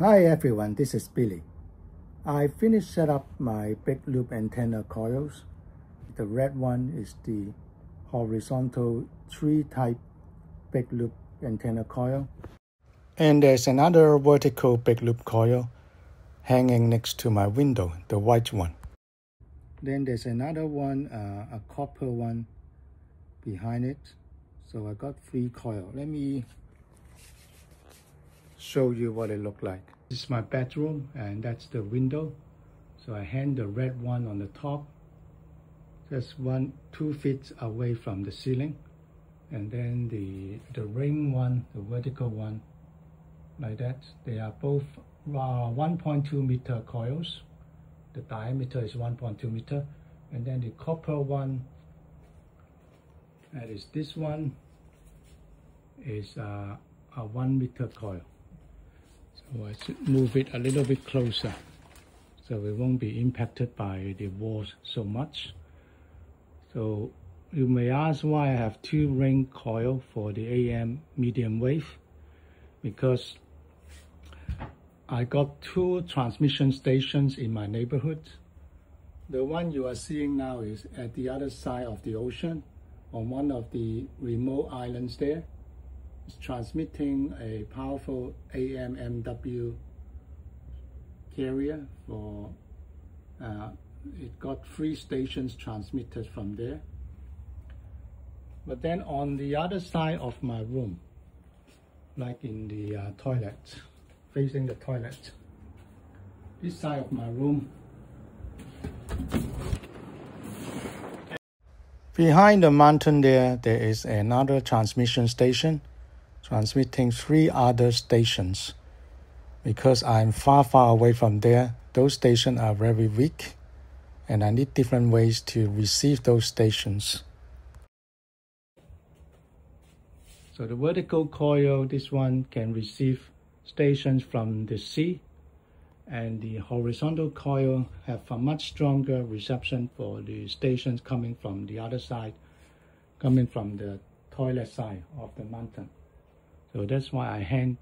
Hi everyone, this is Billy. I finished set up my big loop antenna coils. The red one is the horizontal 3-type big loop antenna coil. And there's another vertical big loop coil hanging next to my window, the white one. Then there's another one, a copper one behind it. So I got 3 coils. Let me show you what it looked like. This is my bedroom and that's the window. So I hang the red one on the top, just 2 feet away from the ceiling. And then the ring one, the vertical one, like that. They are both 1.2 meter coils. The diameter is 1.2 meter. And then the copper one, that is this one, is a 1 meter coil. So I should move it a little bit closer so it won't be impacted by the walls so much. So you may ask why I have 2 ring coil for the AM medium wave, because I got 2 transmission stations in my neighborhood. The one you are seeing now is at the other side of the ocean on one of the remote islands there. It's transmitting a powerful AM MW carrier for it got 3 stations transmitted from there. But then on the other side of my room, like in the toilet, facing the toilet, this side of my room, behind the mountain there is another transmission station transmitting 3 other stations. Because I'm far away from there, those stations are very weak and I need different ways to receive those stations. So the vertical coil, this one can receive stations from the sea, and the horizontal coil have a much stronger reception for the stations coming from the other side, coming from the toilet side of the mountain. So that's why I hang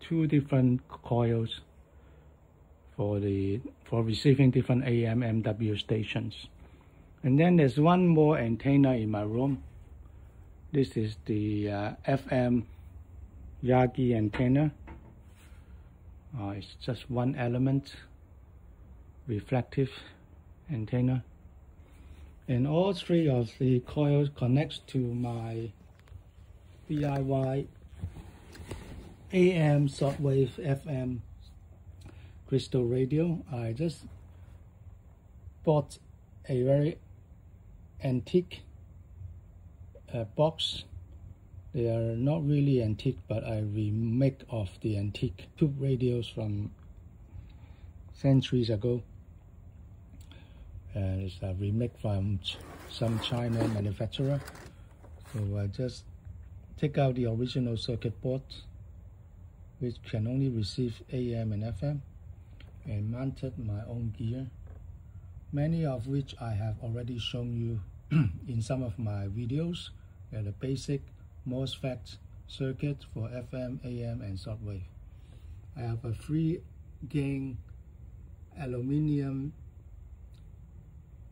2 different coils for receiving different AM MW stations. And then there's one more antenna in my room. This is the FM Yagi antenna. It's just 1 element, reflective antenna. And all 3 of the coils connects to my DIY AM shortwave FM crystal radio. I just bought a very antique box. They are not really antique, but I remake of the antique tube radios from centuries ago. It's a remake from some China manufacturer. So I just take out the original circuit board, which can only receive AM and FM, and mounted my own gear, many of which I have already shown you in some of my videos. They're the basic MOSFET circuit for FM, AM, and shortwave. I have a free gain aluminium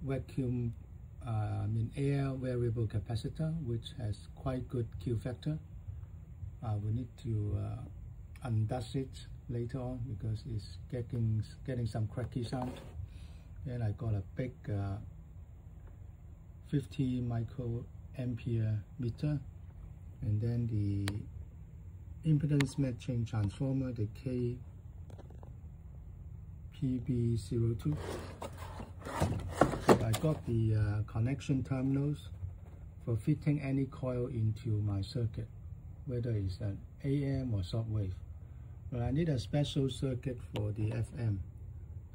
vacuum, air variable capacitor, which has quite good Q factor. We need to undust it later on because it's getting some cracky sound. Then I got a big 50 microampere meter, and then the impedance matching transformer, the K-PB02. So I got the connection terminals for fitting any coil into my circuit, whether it's an AM or shortwave. But I need a special circuit for the FM,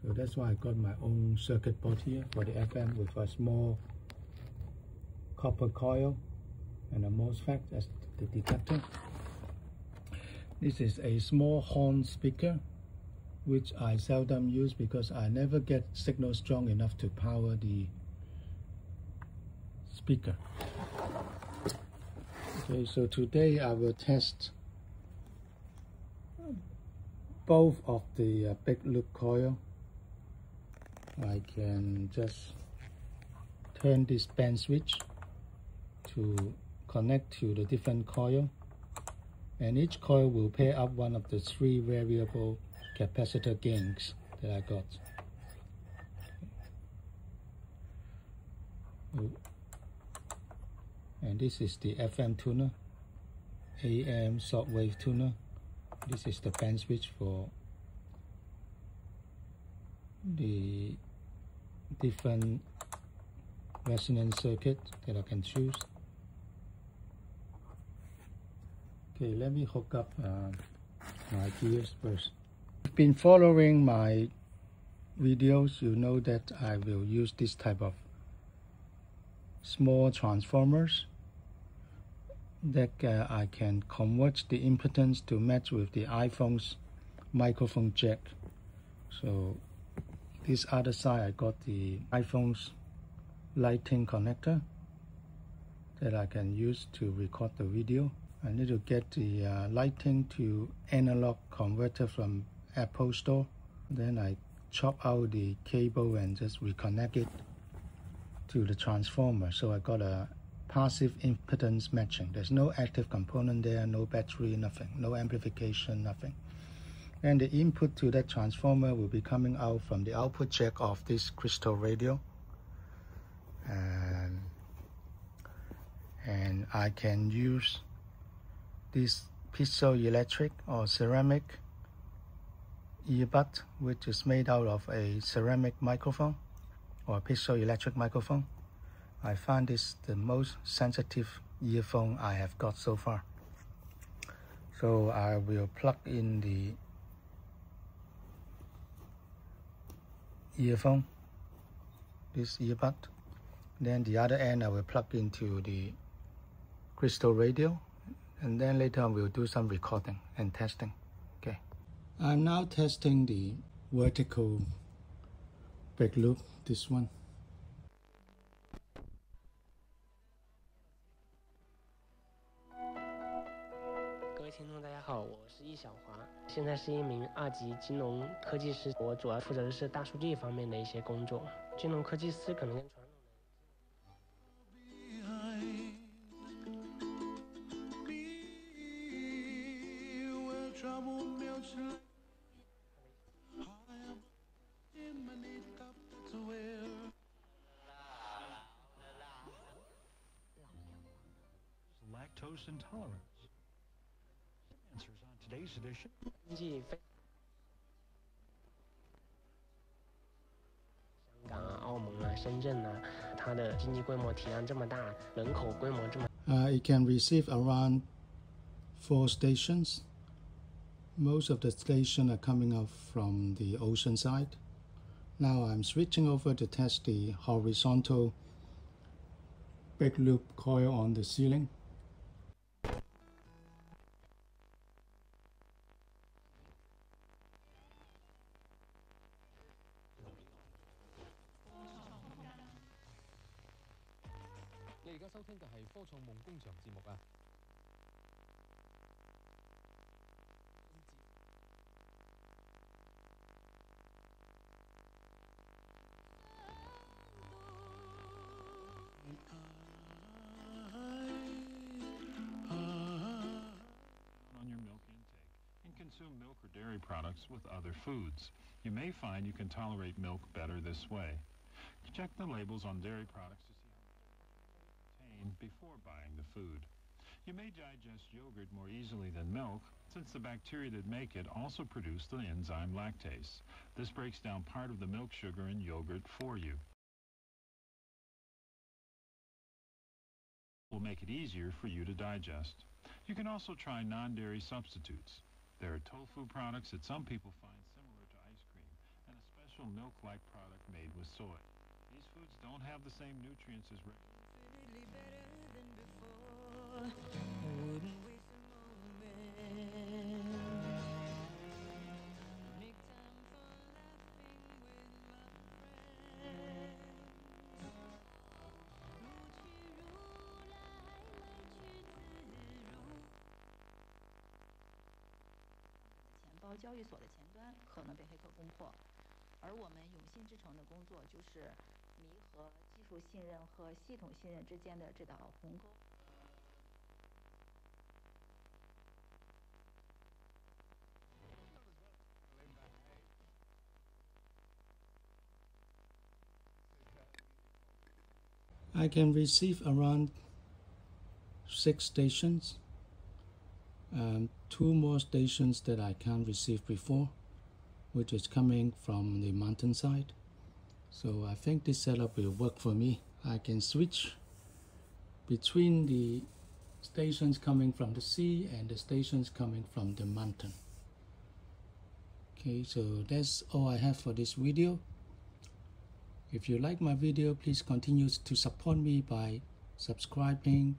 so that's why I got my own circuit board here for the FM with a small copper coil and a MOSFET as the detector. This is a small horn speaker, which I seldom use because I never get signal strong enough to power the speaker. Okay, so today I will test both of the big loop coil, I can just turn this band switch to connect to the different coil, and each coil will pair up one of the three variable capacitor gains that I got. And this is the FM tuner, AM shortwave tuner. This is the band switch for the different resonance circuit that I can choose. Okay, let me hook up my gears first. If you've been following my videos, you know that I will use this type of small transformers that I can convert the impedance to match with the iPhone's microphone jack. So this other side, I got the iPhone's lighting connector that I can use to record the video. I need to get the lighting to analog converter from Apple Store. Then I chop out the cable and just reconnect it to the transformer. So I got a passive impedance matching. There's no active component there, no battery, nothing, no amplification, nothing. And the input to that transformer will be coming out from the output jack of this crystal radio. And I can use this piezoelectric or ceramic earbud, which is made out of a ceramic microphone or piezoelectric microphone. I find this the most sensitive earphone I have got so far. So I will plug in the earphone, this earbud. Then the other end I will plug into the crystal radio, and then later on we'll do some recording and testing. Okay. I'm now testing the vertical big loop, this one. Lactose intolerance. Answers on today's edition. It can receive around 4 stations. Most of the stations are coming up from the ocean side. Now I'm switching over to test the horizontal big loop coil on the ceiling. Milk or dairy products with other foods. You may find you can tolerate milk better this way. Check the labels on dairy products to see how much contain before buying the food. You may digest yogurt more easily than milk, since the bacteria that make it also produce the enzyme lactase. This breaks down part of the milk sugar in yogurt for you. Will make it easier for you to digest. You can also try non-dairy substitutes. There are tofu products that some people find similar to ice cream, and a special milk-like product made with soy. These foods don't have the same nutrients as regular. Infinitely better than before. I wouldn't waste a moment. Make time for laughing with my friends. 到交易所的前端，可能被黑客攻破。而我们永信之城的工作就是弥合技术信任和系统信任之间的这道鸿沟。I can receive around 6 stations, 2 more stations that I can't receive before, which is coming from the mountainside. So I think this setup will work for me. I can switch between the stations coming from the sea and the stations coming from the mountain. Okay, so that's all I have for this video. If you like my video, please continue to support me by subscribing,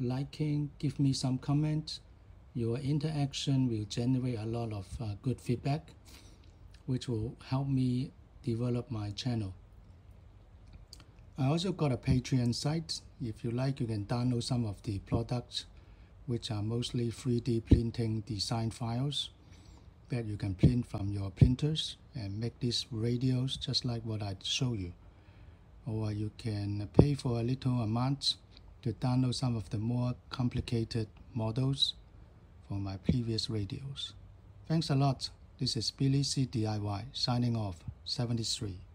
liking, give me some comments. Your interaction will generate a lot of good feedback, which will help me develop my channel. I also got a Patreon site. If you like, you can download some of the products, which are mostly 3D printing design files that you can print from your printers and make these radios just like what I show you. Or you can pay for a little amount to download some of the more complicated models for my previous radios. Thanks a lot. This is Billy C. DIY signing off, 73.